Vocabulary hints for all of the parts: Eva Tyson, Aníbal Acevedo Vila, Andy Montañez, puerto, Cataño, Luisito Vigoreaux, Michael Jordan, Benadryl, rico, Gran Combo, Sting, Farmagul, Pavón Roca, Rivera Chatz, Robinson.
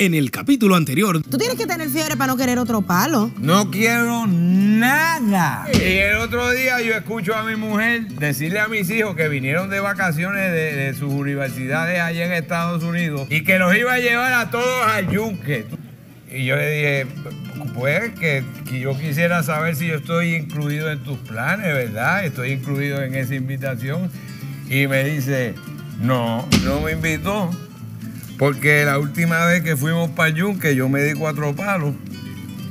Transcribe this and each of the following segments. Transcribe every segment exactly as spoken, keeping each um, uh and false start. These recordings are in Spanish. En el capítulo anterior... Tú tienes que tener fiebre para no querer otro palo. No quiero nada. Y el otro día yo escucho a mi mujer decirle a mis hijos que vinieron de vacaciones de, de sus universidades allá en Estados Unidos y que los iba a llevar a todos al yunque. Y yo le dije, pues que, que yo quisiera saber si yo estoy incluido en tus planes, ¿verdad? Estoy incluido en esa invitación. Y me dice, no, no me invitó. Porque la última vez que fuimos para el yunque, yo me di cuatro palos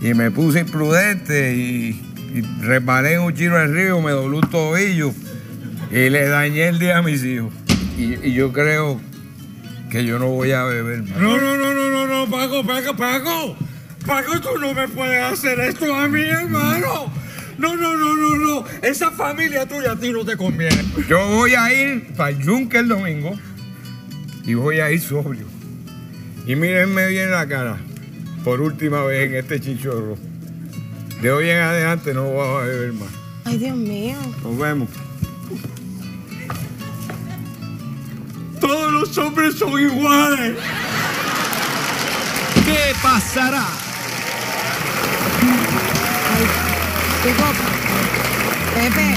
y me puse imprudente y, y resbalé en un chino del río, me dobló un tobillo y le dañé el día a mis hijos. Y, y yo creo que yo no voy a beber más. No, no, no, no, no, no, Paco, Paco, Paco, Paco, tú no me puedes hacer esto a mí, hermano. No, no, no, no, no, esa familia tuya a ti no te conviene. Yo voy a ir para el yunque el domingo y voy a ir sobrio. Y mírenme bien la cara, por última vez en este chinchorro. De hoy en adelante no voy a beber más. Ay, Dios mío. Nos vemos. Todos los hombres son iguales. ¿Qué pasará? Ay, hijo, Pepe.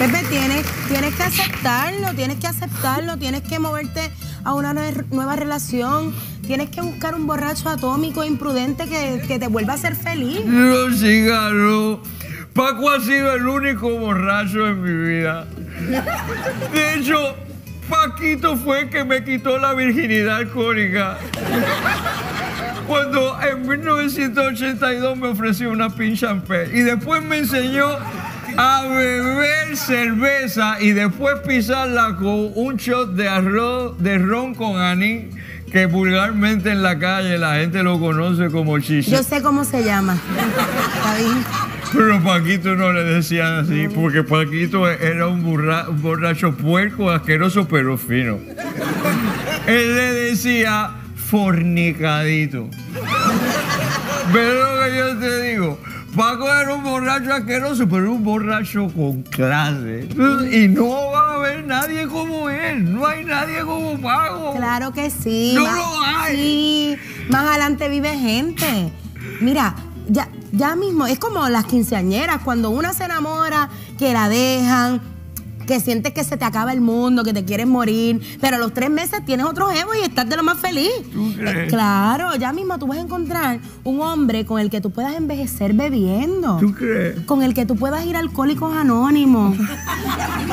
Pepe, tienes, tienes que aceptarlo, tienes que aceptarlo, tienes que moverte a una nueva relación. Tienes que buscar un borracho atómico imprudente que, que te vuelva a hacer feliz. No, cigarro. Paco ha sido el único borracho en mi vida. De hecho, Paquito fue el que me quitó la virginidad alcohólica. Cuando en mil novecientos ochenta y dos me ofreció una pinche champán y después me enseñó a beber cerveza y después pisarla con un shot de arroz de ron con anís, que vulgarmente en la calle la gente lo conoce como chicha. Yo sé cómo se llama. Pero Paquito no le decían así, porque Paquito era un, burra, un borracho puerco, asqueroso, pero fino. Él le decía fornicadito. ¿Ves lo que yo te digo? Paco era un borracho asqueroso, pero un borracho con clase. Y no va a haber nadie como él. No hay nadie como Paco. Claro que sí. No lo hay. Sí. Más adelante vive gente. Mira, ya, ya mismo, es como las quinceañeras. Cuando una se enamora, que la dejan, que sientes que se te acaba el mundo, que te quieres morir, pero a los tres meses tienes otro jevo y estás de lo más feliz. ¿Tú crees? Eh, claro, ya mismo tú vas a encontrar un hombre con el que tú puedas envejecer bebiendo. ¿Tú crees? Con el que tú puedas ir a Alcohólicos Anónimos.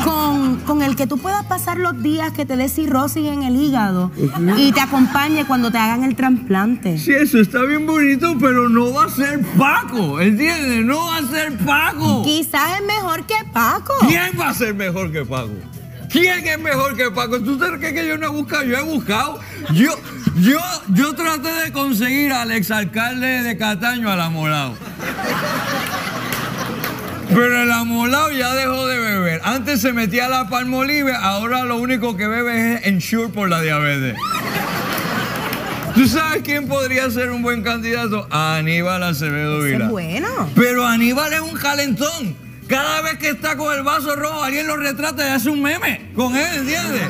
con, con el que tú puedas pasar los días que te dé cirrosis en el hígado y te acompañe cuando te hagan el trasplante. Sí, eso está bien bonito, pero no va a ser Paco, ¿entiendes? No va a ser Paco. Quizás es mejor que Paco. ¿Quién va a ser mejor que Paco? ¿Quién es mejor que Paco? ¿Tú te crees que yo no he buscado? Yo he buscado. Yo, yo, yo traté de conseguir al exalcalde de Cataño, al amolado. Pero el amolado ya dejó de beber. Antes se metía la Palmolive, ahora lo único que bebe es Ensure por la diabetes. ¿Tú sabes quién podría ser un buen candidato? Aníbal Acevedo Vila. Es bueno. Pero Aníbal es un calentón. Cada vez que está con el vaso rojo, alguien lo retrata y hace un meme con él, ¿entiendes?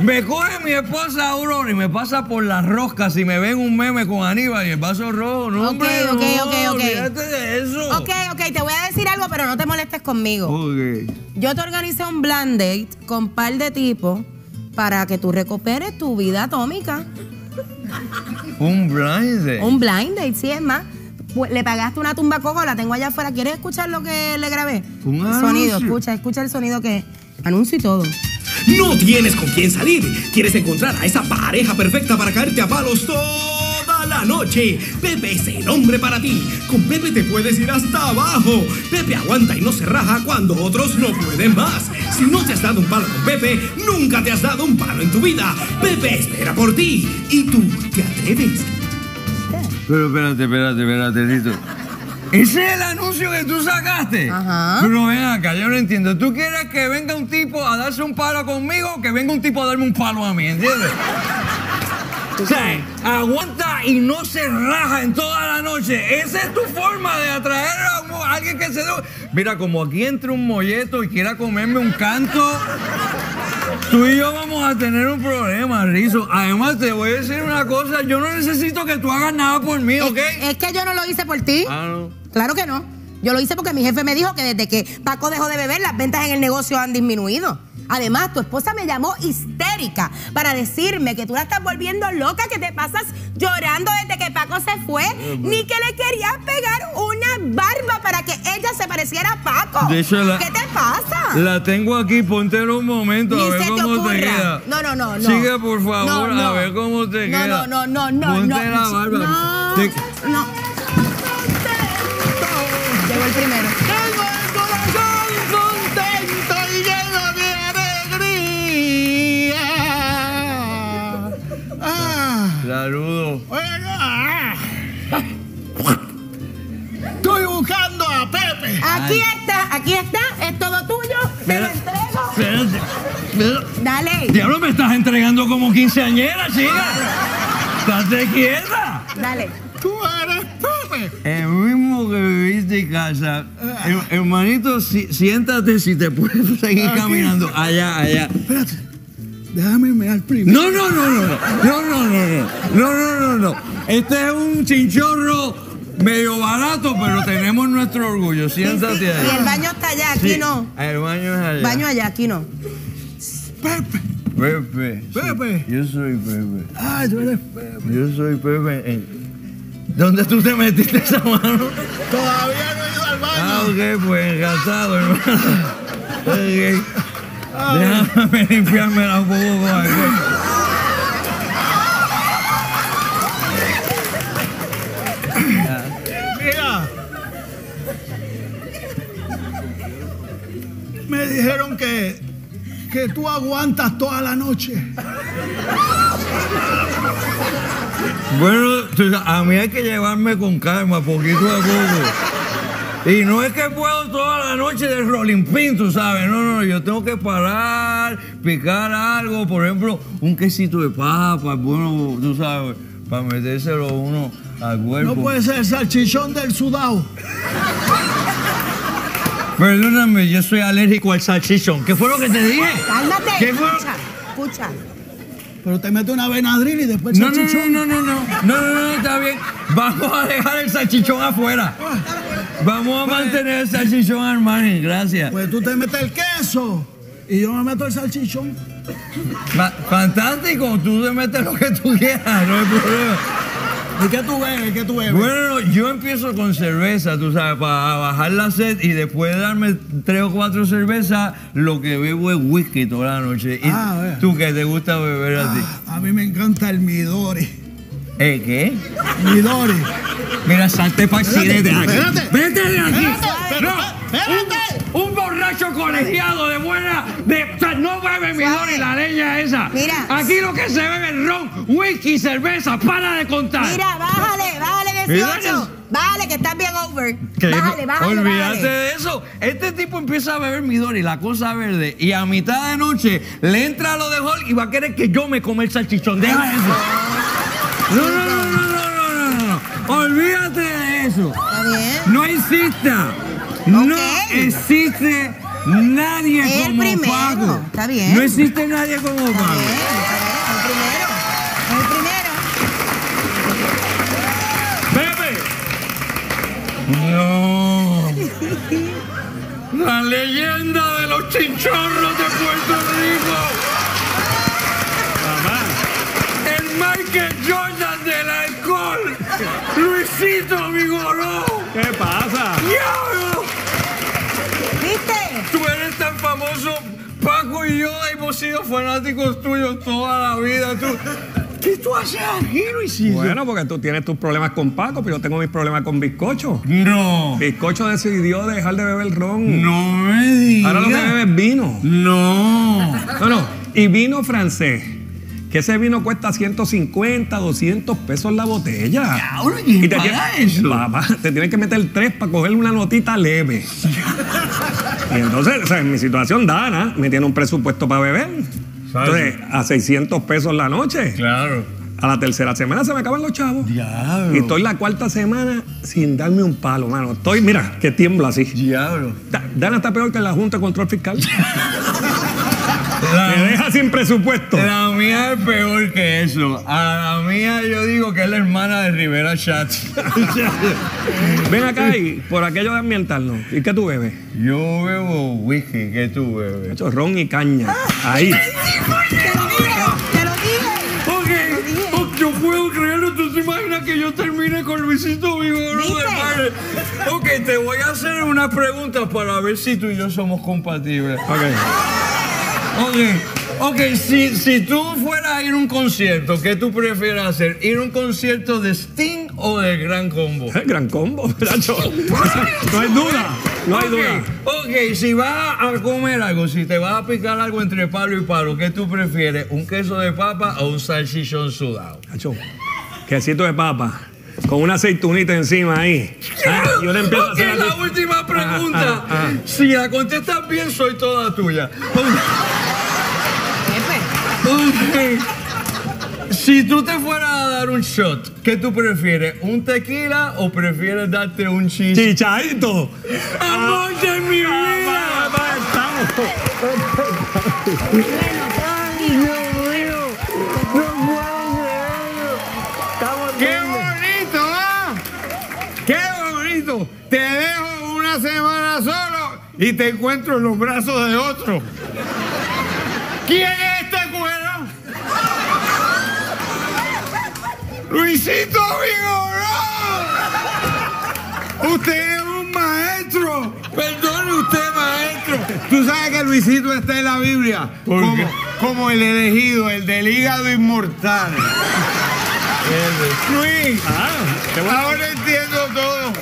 Me coge mi esposa Aurora y me pasa por las roscas y me ven un meme con Aníbal y el vaso rojo. No, hombre, ok, no, ok, ok. Fíjate de eso. Ok, ok, te voy a decir algo, pero no te molestes conmigo. Okay. Yo te organicé un blind date con un par de tipos para que tú recuperes tu vida atómica. ¿Un blind date? Un blind date, sí, es más. Le pagaste una tumba coco, la tengo allá afuera. ¿Quieres escuchar lo que le grabé? Un sonido, escucha, escucha el sonido que... Anuncio y todo. No tienes con quién salir. Quieres encontrar a esa pareja perfecta para caerte a palos toda la noche. Pepe es el hombre para ti. Con Pepe te puedes ir hasta abajo. Pepe aguanta y no se raja cuando otros no pueden más. Si no te has dado un palo con Pepe, nunca te has dado un palo en tu vida. Pepe espera por ti. ¿Y tú te atreves? Pero espérate, espérate, espérate, Tito. Ese es el anuncio que tú sacaste. Ajá. Pero ven acá, yo no entiendo. ¿Tú quieres que venga un tipo a darse un palo conmigo o que venga un tipo a darme un palo a mí, ¿entiendes? O sea, aguanta y no se raja en toda la noche. Esa es tu forma de atraer a alguien que se... Mira, como aquí entre un molleto y quiera comerme un canto... Tú y yo vamos a tener un problema, Rizo. Además, te voy a decir una cosa. Yo no necesito que tú hagas nada por mí, ¿ok? Es, es que yo no lo hice por ti. Ah, no. Claro que no. Yo lo hice porque mi jefe me dijo que desde que Paco dejó de beber, las ventas en el negocio han disminuido. Además, tu esposa me llamó histérica para decirme que tú la estás volviendo loca, que te pasas llorando desde que Paco se fue, eh, ni que le querías pegar una barba para que ella se pareciera a Paco. De hecho, la, ¿qué te pasa? La tengo aquí, póntela un momento ni a ver se cómo te, ocurra. te queda. No, no, no, no. Sigue, por favor, no, no. a ver cómo te no, queda. No, no, no, no, ponte no. la barba. No, te... no. Llegó el primero. Tengo el corazón contento y lleno de alegría. Ah. Saludo. Ah. Estoy buscando a Pepe. Aquí Ay. está, aquí está. Es todo tuyo. Te lo entrego. Espérate. Espérate. Dale. Diablo, me estás entregando como quinceañera, chica. Estás de quieta. Dale. Tú eres Pepe. El mismo que viviste de casa. Hermanito, si, siéntate si te puedes seguir Aquí. caminando. Allá, allá. Espérate. Déjame mirar primero. No, no, no, no, no. No, no, no, no. No, no, no, no. Este es un chinchorro medio barato, pero tenemos nuestro orgullo. Siéntate sí, sí. allá. Y el baño está allá, aquí sí. no. El baño es allá. Baño allá, aquí no. Pepe. Pepe. Pepe. Sí, yo soy Pepe. Ah, tú eres Pepe. Yo soy Pepe. Eh. ¿Dónde tú te metiste esa mano? Todavía no he ido al baño. Ah, ok, pues encantado, hermano. Okay. Déjame limpiarme la boca. Mira. Me dijeron que, que tú aguantas toda la noche. Bueno, a mí hay que llevarme con calma, poquito a poco. Y no es que puedo toda la noche de rolling pin, tú sabes. No, no, yo tengo que parar, picar algo, por ejemplo, un quesito de papa, bueno, tú sabes, para metérselo uno al cuerpo. No puede ser salchichón del sudado. Perdóname, yo soy alérgico al salchichón. ¿Qué fue lo que te dije? Cálmate. ¿Qué fue? Escucha, escucha. Pero te mete una Benadryl y después no, salchichón. No, no, no, no, no, no, no, no, está bien. Vamos a dejar el salchichón afuera. Vamos a pues, mantener el salchichón, Armani, gracias. Pues tú te metes el queso y yo me meto el salchichón. Fa fantástico, tú te metes lo que tú quieras, no hay problema. ¿Y qué tú bebes? ¿Qué tú bebes? Bueno, yo empiezo con cerveza, tú sabes, para bajar la sed y después de darme tres o cuatro cervezas, lo que bebo es whisky toda la noche. ¿Y ah, tú qué te gusta beber ah, a ti? A mí me encanta el Midori. ¿El qué? Midori. Mira, salte para accidente. Espérate, espérate. Vete de aquí. Espérate, no, espérate. Un, un borracho colegiado de buena. De, o sea, no bebe Midori, la leña esa. Mira. Aquí lo que se bebe es ron, whisky, cerveza. Para de contar. Mira, bájale, bájale dieciocho. Bájale, que estás bien over. ¿Qué? Bájale, bájale. Olvídate de eso. Este tipo empieza a beber Midori, la cosa verde. Y a mitad de noche le entra lo de Hulk y va a querer que yo me coma el salchichón. Deja eso. No, no, no, no. Olvídate de eso. ¿Está bien? No exista. Okay. No existe nadie el como primero. Paco. Está bien. No existe nadie como Paco. Está bien, está bien. El primero. El primero. Pepe. No. La leyenda de los chinchorros de Puerto Rico. El Michael Jordan del alcohol. Luisito Vigoreaux. ¿Qué pasa? ¡Diablo! ¿Viste? Tú eres tan famoso. Paco y yo hemos sido fanáticos tuyos toda la vida. Tú... ¿Qué tú haces aquí, Luisito? Bueno, porque tú tienes tus problemas con Paco, pero yo tengo mis problemas con Bizcocho. No. Bizcocho decidió dejar de beber ron. No me digas. Ahora lo que bebe es vino. No. No, no. Y vino francés. Que ese vino cuesta ciento cincuenta, doscientos pesos la botella. Cabrón, ¿quién y te paga tiene, eso? Papá, te tienes que meter tres para coger una notita leve. Y entonces, o sea, en mi situación, Dana me tiene un presupuesto para beber. ¿Sabes? Entonces, a seiscientos pesos la noche. Claro. A la tercera semana se me acaban los chavos. Diablo. Y estoy la cuarta semana sin darme un palo, mano. Estoy, mira, que tiemblo así. Diablo. Dana está peor que la Junta de Control Fiscal. La, me deja sin presupuesto. La mía es peor que eso. A la mía yo digo que es la hermana de Rivera Chatz. Ven acá y por aquello de ambientarnos. ¿Y qué tú bebes? Yo bebo whisky. ¿Qué tú bebes? Hecho, ron y caña. Ah, ahí. Puedo creerlo, tú te imaginas que yo termine con Luisito Vigoreaux de padre. Ok, te voy a hacer unas preguntas para ver si tú y yo somos compatibles. Ok. Ok, okay. Si, si tú fueras a ir a un concierto, ¿qué tú prefieres hacer? ¿Ir a un concierto de Sting o de Gran Combo? El Gran Combo, Nacho. No hay duda. No hay okay, duda. Ok, si vas a comer algo, si te vas a picar algo entre palo y palo, ¿qué tú prefieres? ¿Un queso de papa o un salchichón sudado? Cacho, quesito de papa, con una aceitunita encima ahí. Ah, yo le empiezo okay, a hacer la aquí. Última pregunta. Ah, ah, ah. Si la contestas bien, soy toda tuya. Okay. Si tú te fueras a dar un shot, ¿qué tú prefieres? ¿Un tequila o prefieres darte un chich... chichaito? ¡Amor ah, de mi ah, vida! Ah, ah, ah, estamos. ¡Ay, Dios mío! ¡No puedo creerlo! ¡Qué bonito, ah! ¡Qué bonito! Te dejo una semana solo y te encuentro en los brazos de otro. ¿Quién es? ¡Luisito Vigoreaux! ¡Usted es un maestro! Perdone usted, maestro. Tú sabes que Luisito está en la Biblia como, como el elegido, el del hígado inmortal. Luis, ah, bueno. Ahora entiendo todo.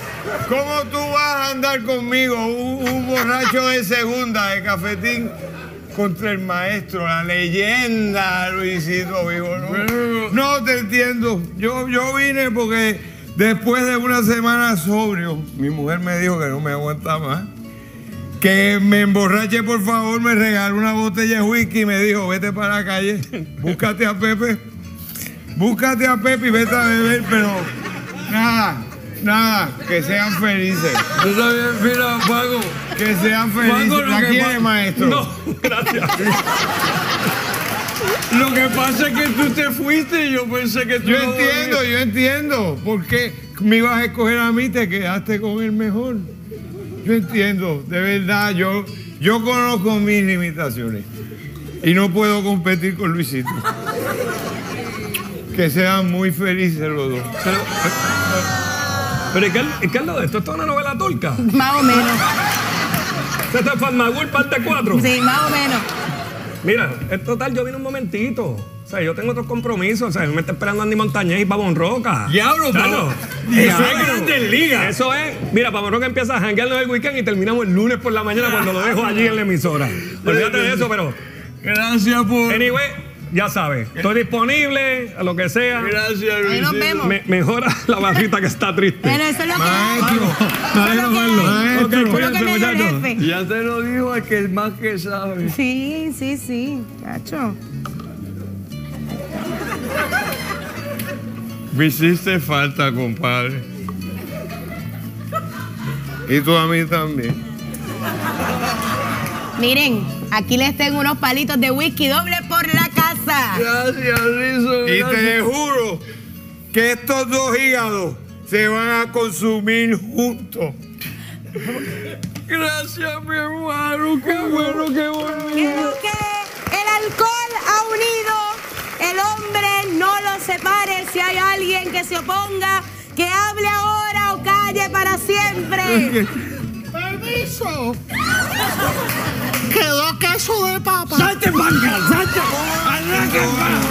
¿Cómo tú vas a andar conmigo, un, un borracho de segunda, de cafetín, contra el maestro, la leyenda, Luisito Vigoreaux? No te entiendo. Yo, yo vine porque después de una semana sobrio, mi mujer me dijo que no me aguanta más, que me emborrache, por favor, me regaló una botella de whisky y me dijo, vete para la calle, búscate a Pepe, búscate a Pepe y vete a beber, pero nada, nada, que sean felices. Yo también, mira, Paco. Que sean felices. ¿La quiere, maestro? No, gracias. Lo que pasa es que tú te fuiste y yo pensé que tú... Yo entiendo, yo entiendo. ¿Por qué me ibas a escoger a mí? Te quedaste con el mejor. Yo entiendo, de verdad. Yo, yo conozco mis limitaciones y no puedo competir con Luisito. Que sean muy felices los dos. Pero, pero ¿qué, qué es lo de esto? ¿Esto es una novela turca? Más o menos. ¿Esto es Farmagul parte cuatro? Sí, más o menos. Mira, es total, yo vine un momentito. O sea, yo tengo otros compromisos. O sea, me está esperando Andy Montañez y Pavón Roca. ¡Diablo, Pavón! ¡Eso es Grandes Ligas! Eso es. Mira, Pavón Roca empieza a janguearnos el weekend y terminamos el lunes por la mañana cuando lo dejo allí en la emisora. Olvídate de eso, pero... Gracias por... Anyway... Ya sabes, estoy disponible a lo que sea. Gracias, Luis. Ahí nos vemos. Me, mejora la barrita que está triste. Pero eso es lo que maestro, ya te lo digo, es que es más que sabe. Sí, sí, sí, cacho. Me hiciste falta, compadre. Y tú a mí también. Miren, aquí les tengo unos palitos de whisky doble por la casa. Gracias, Rizo. Y te juro que estos dos hígados se van a consumir juntos. Gracias, mi hermano. Qué bueno, qué bueno. Que el alcohol ha unido. El hombre no lo separe. Si hay alguien que se oponga, que hable ahora o calle para siempre. ¡Permiso! ¡Quedó queso de papa! ¡Salte, manga! ¡Salte! ¡Arranca,